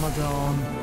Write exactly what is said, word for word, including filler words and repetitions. Ramadan.